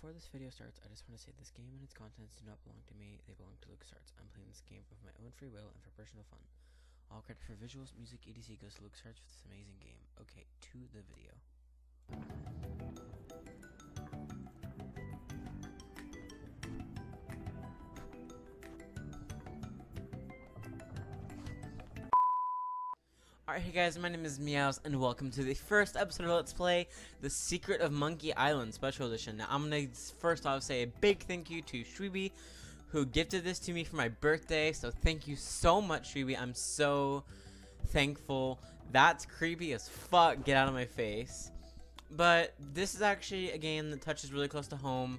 Before this video starts, I just want to say this game and its contents do not belong to me, they belong to LucasArts. I'm playing this game of my own free will and for personal fun. All credit for visuals, music, etc. goes to LucasArts for this amazing game. Okay, to the video. Alright, hey guys, my name is Meows, and welcome to the first episode of Let's Play, The Secret of Monkey Island Special Edition. Now, I'm gonna first off say a big thank you to Shweebe, who gifted this to me for my birthday, so thank you so much, Shweebe. I'm so thankful. That's creepy as fuck, get out of my face. But this is actually a game that touches really close to home.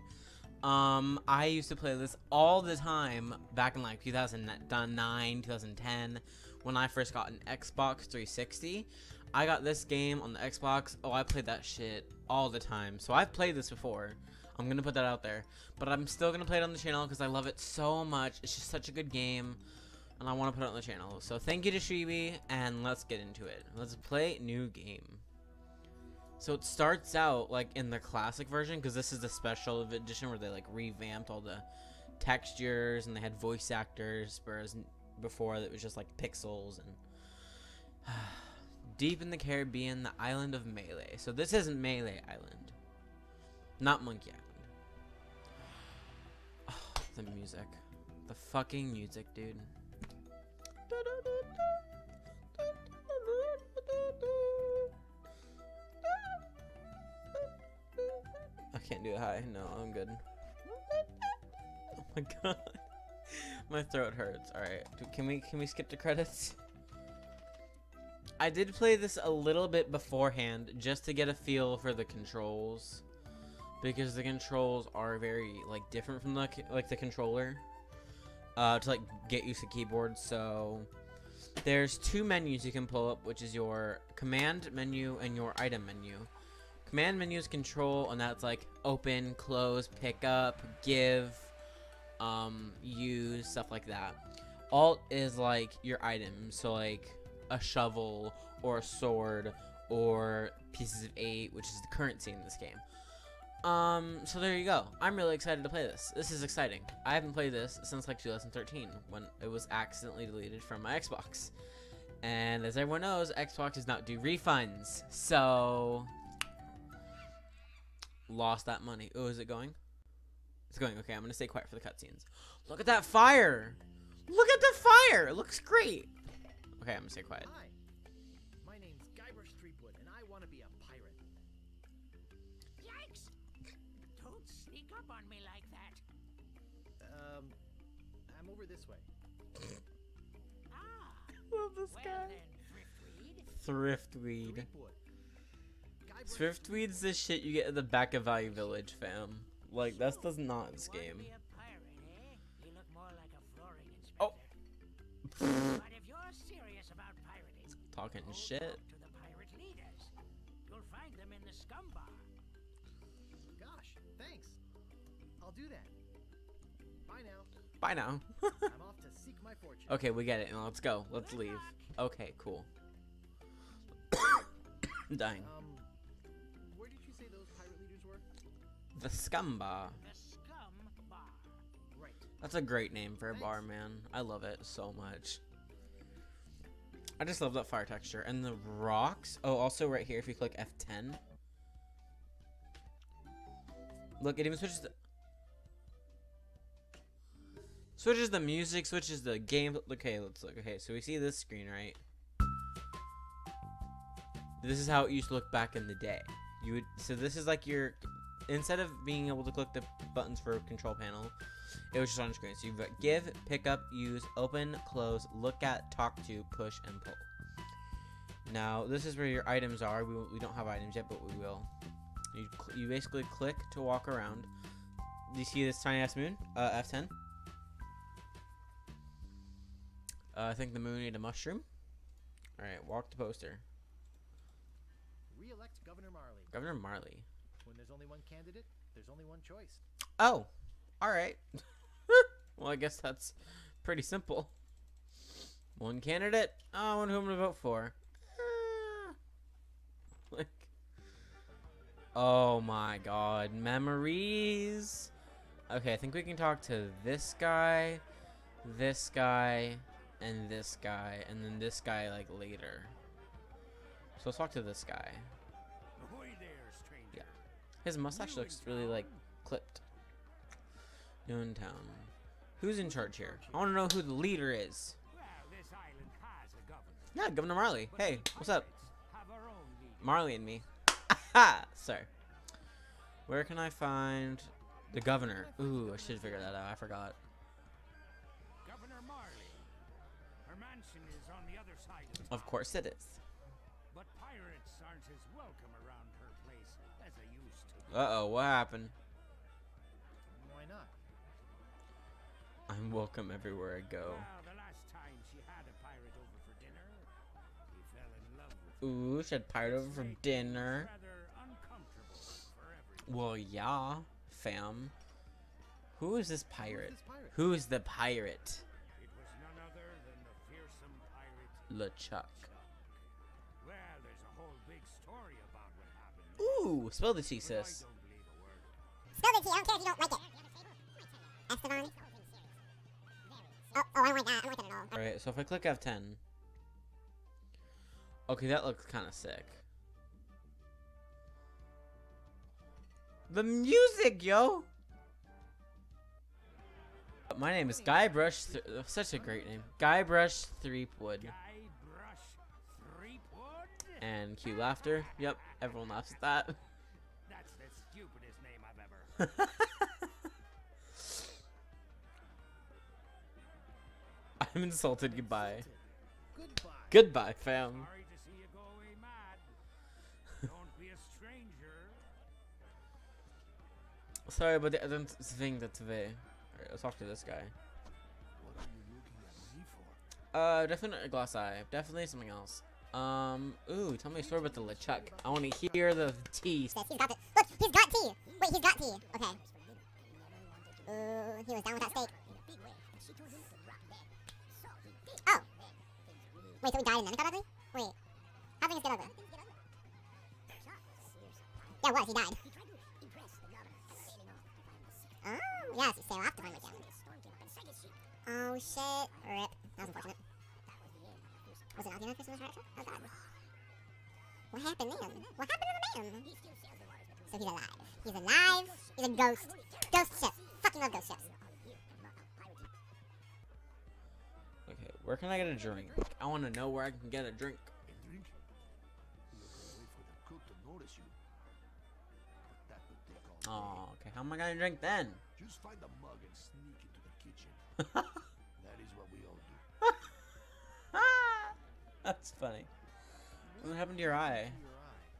I used to play this all the time back in like 2009, 2010, when I first got an Xbox 360. I got this game on the Xbox. Oh, I played that shit all the time. So I've played this before. I'm gonna put that out there. But I'm still gonna play it on the channel because I love it so much. It's just such a good game, and I want to put it on the channel. So thank you to Shweebe, and let's get into it. Let's play new game. So it starts out like in the classic version, because this is the special edition where they like revamped all the textures and they had voice actors, whereas before it was just like pixels. And deep in the Caribbean, the island of Melee. So this isn't Melee Island, not Monkey Island. Oh, the music, the fucking music, dude. Can't do it high. No, I'm good. Oh my god. My throat hurts. Alright. Can we skip the credits? I did play this a little bit beforehand just to get a feel for the controls, because the controls are very like different from the controller to like get used to keyboard. So there's two menus you can pull up, which is your command menu and your item menu. Command menu is control, and that's like open, close, pick up, give, use, stuff like that. Alt is like your items, so like a shovel or a sword or pieces of 8, which is the currency in this game. So there you go. I'm really excited to play this. This is exciting. I haven't played this since like 2013 when it was accidentally deleted from my Xbox. And as everyone knows, Xbox does not do refunds, so lost that money. Oh, is it going? It's going. Okay, I'm gonna stay quiet for the cutscenes. Look at that fire! Look at the fire! It looks great! Okay, I'm gonna stay quiet. Hi. My name's Guybrush Threepwood, and I want to be a pirate. Yikes! Don't sneak up on me like that. I'm over this way. I love this guy. Then, Thriftweed. Thriftweed's the shit you get at the back of Value Village, fam. Like, that's does not in this game. Oh! Talking shit. Gosh, thanks. I'll do that. Bye now. Bye now. I'm off to seek my fortune. Okay, we get it. Now let's go. Let's leave. Okay, cool. I'm dying. The Scum Bar. Right. That's a great name for a bar, man. I love it so much. I just love that fire texture. And the rocks. Oh, also right here, if you click F10. Look, it even switches the... switches the music, switches the game. Okay, let's look. Okay, so we see this screen, right? This is how it used to look back in the day. You would... so this is like your... instead of being able to click the buttons for control panel, it was just on the screen. So you've got give, pick up, use, open, close, look at, talk to, push, and pull. Now, this is where your items are. We don't have items yet, but we will. You basically click to walk around. Do you see this tiny ass moon? F10. I think the moon ate a mushroom. Alright, walk the poster. Re-elect Governor Marley. Governor Marley. When there's only one candidate, there's only one choice. Oh, all right. Well, I guess that's pretty simple. One candidate. Oh, I wonder who I'm gonna vote for. Like, Oh my god, memories. Okay, I think we can talk to this guy, and then this guy like later. So let's talk to this guy. Yeah, his mustache looks really like clipped. New in town. Who's in charge here? I want to know who the leader is. Yeah, Governor Marley. Hey, what's up? Marley and me. Ha! Sir. Where can I find the governor? Ooh, I should figure that out. I forgot. Governor Marley. Her mansion is on the other side of the town. Of course it is. But pirates aren't as welcome around her place as they used to. Uh-oh, what happened? Why not? I'm welcome everywhere I go. Well, the last time she had a pirate over for dinner, he fell in love with her. Ooh, she had pirate over for dinner. Well, yeah, fam. Who is this pirate? Who is the pirate? It was none other than the fearsome pirate LeChuck. Well, there's a whole big story about what happened. Ooh, spill the tea, sis. Spill the tea. I don't care if you don't like it. Esteban. Oh, I want that. I want that at all. Alright, so if I click F10. Okay, that looks kind of sick. The music, yo! My name is Guybrush. Such a great name. Guybrush Threepwood. And cute laughter. Yep, everyone laughs at that. That's the stupidest name I've ever heard. I'm insulted. Goodbye. Goodbye, fam. Sorry to see you go away mad. Don't be a stranger. Sorry, but I don't think that's today. Alright, let's talk to this guy. What are you looking at me for? Definitely a glass eye. Definitely something else. Ooh, tell me a story about the LeChuck. I want to hear the tea. Yes, he's got it. Look, he's got tea. Wait, he's got tea. Okay. Ooh, he was down with that steak. Wait, so we died and then it got ugly? Wait, how did things get ugly? Yeah, it was, he died. Oh, yeah, so I'll have to find with you. Oh, shit. Rip. That was unfortunate. Was it not the end of Christmas resurrection? Oh, God. What happened to him? What happened to the man? So he's alive. He's alive. He's a ghost. Ghost ship. Fucking love ghost ships. Where can I get a drink? I want to know where I can get a drink. Oh, okay. How am I gonna drink then? Just find a mug and sneak into the kitchen. That is what we all do. That's funny. What happened to your eye?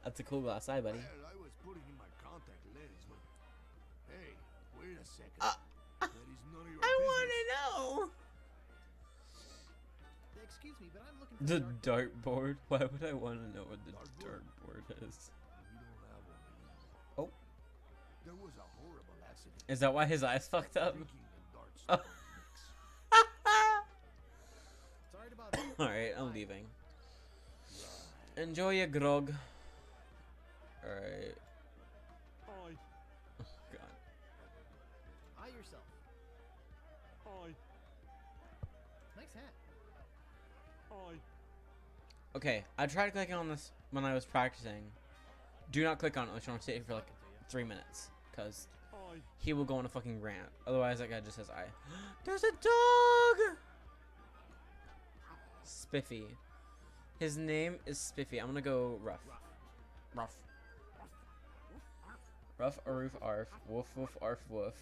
That's a cool glass eye, buddy. I was putting in my contact lens, but hey, wait a second. That is none of your I want to know. Excuse me, but I'm looking for the dartboard. Why would I want to know what the dartboard is? Oh. There was a horrible accident. Is that why his eyes fucked up? Alright, I'm leaving. Enjoy your grog. Alright. Oh, God. Eye yourself. Oi. Nice hat. Okay, I tried clicking on this when I was practicing. Do not click on it, which I'm gonna stay for like 3 minutes, cause he will go on a fucking rant. Otherwise, that guy just says I. There's a dog. Spiffy. His name is Spiffy. I'm gonna go rough. Rough. Rough a roof arf. Woof woof arf woof.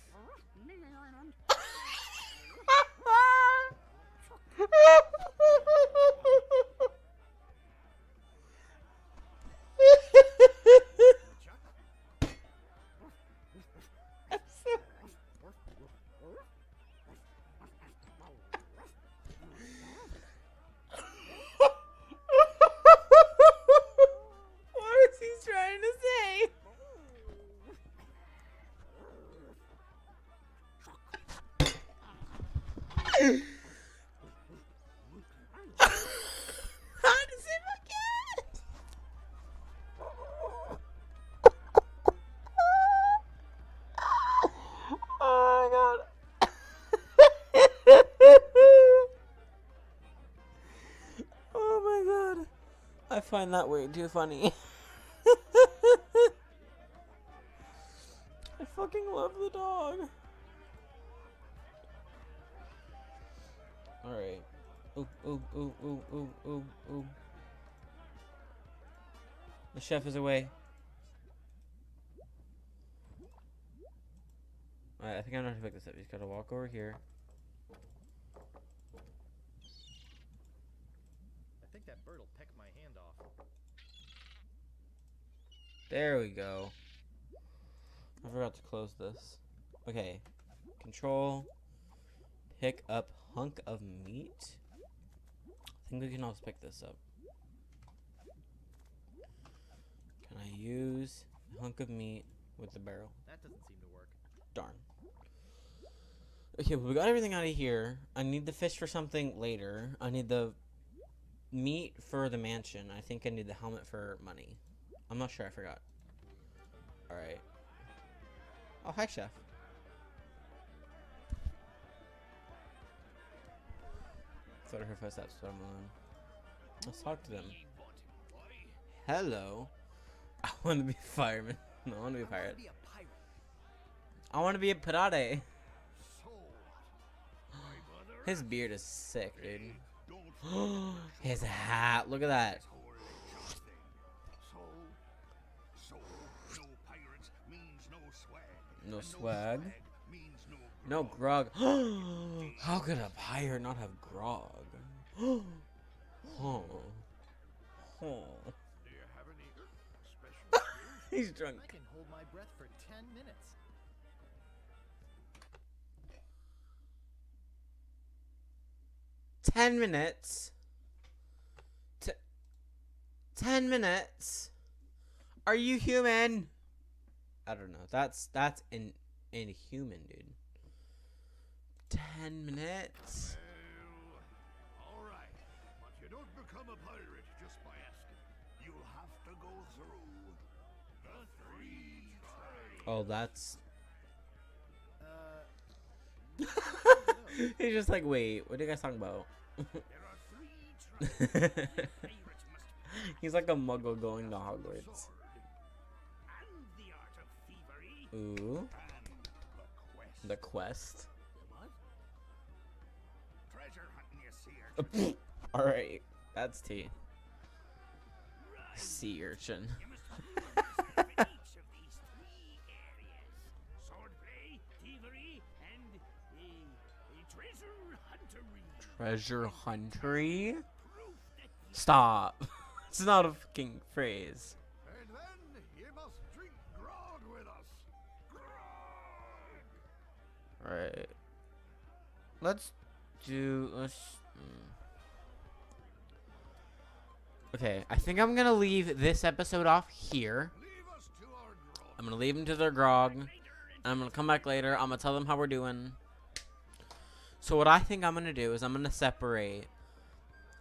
find that way too funny. I fucking love the dog. Alright. Oop, oop, oop, oop, oop, oop, oop. The chef is away. Alright, I think I'm gonna have to pick this up. You just gotta walk over here. I think that bird will peck my hand off. There we go. I forgot to close this. Okay. Control. Pick up hunk of meat. I think we can also pick this up. Can I use a hunk of meat with the barrel? That doesn't seem to work. Darn. Okay, well, we got everything out of here. I need the fish for something later. I need the meat for the mansion. I think I need the helmet for money. I'm not sure. I forgot. Alright. Oh, hi, chef. Thought I heard footsteps, but I'm alone. Let's talk to them. Hello. I want to be a fireman. No, I want to be a pirate. I want to be a pirate. His beard is sick, dude. His hat. Look at that. No swag. No grog. How could a pirate not have grog? Oh. Oh. He's drunk. I can hold my breath for 10 minutes. Ten minutes? Are you human? I don't know. That's inhuman, dude. 10 minutes? Well, all right. But you don't become a pirate just by asking. You'll have to go through the 3 trials. Oh, that's... He's just like, wait, what are you guys talking about? He's like a muggle going to Hogwarts. Ooh. The quest. Alright, that's tea. Sea urchin. Treasure huntery? Stop. It's not a fucking phrase. And then you must drink grog with us. Grog. Alright. Let's do a... Okay, I think I'm gonna leave this episode off here. I'm gonna leave them to their grog. And I'm gonna come back later. I'm gonna tell them how we're doing. So what I think I'm going to do is I'm going to separate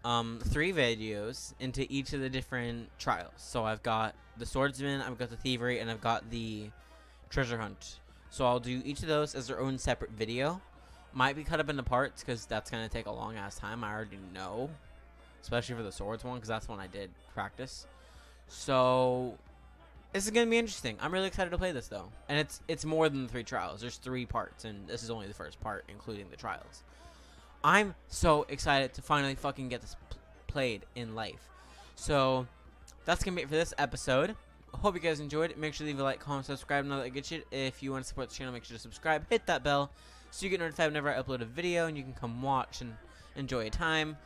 3 videos into each of the different trials. So I've got the swordsman, I've got the thievery, and I've got the treasure hunt. So I'll do each of those as their own separate video. Might be cut up into parts because that's going to take a long ass time. I already know, especially for the swords one because that's the one I did practice. So this is going to be interesting. I'm really excited to play this, though. And it's more than 3 trials. There's 3 parts, and this is only the first part, including the trials. I'm so excited to finally fucking get this played in life. So, that's going to be it for this episode. Hope you guys enjoyed. Make sure to leave a like, comment, subscribe, and all that good shit. If you want to support the channel, make sure to subscribe. Hit that bell so you get notified whenever I upload a video, and you can come watch and enjoy your time.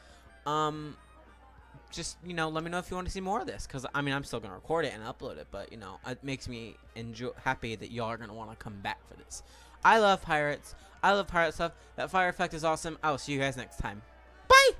Just, you know, let me know if you want to see more of this, because I mean I'm still gonna record it and upload it, but you know, it makes me happy that y'all are gonna want to come back for this. I love pirates. I love pirate stuff. That fire effect is awesome. I will see you guys next time. Bye.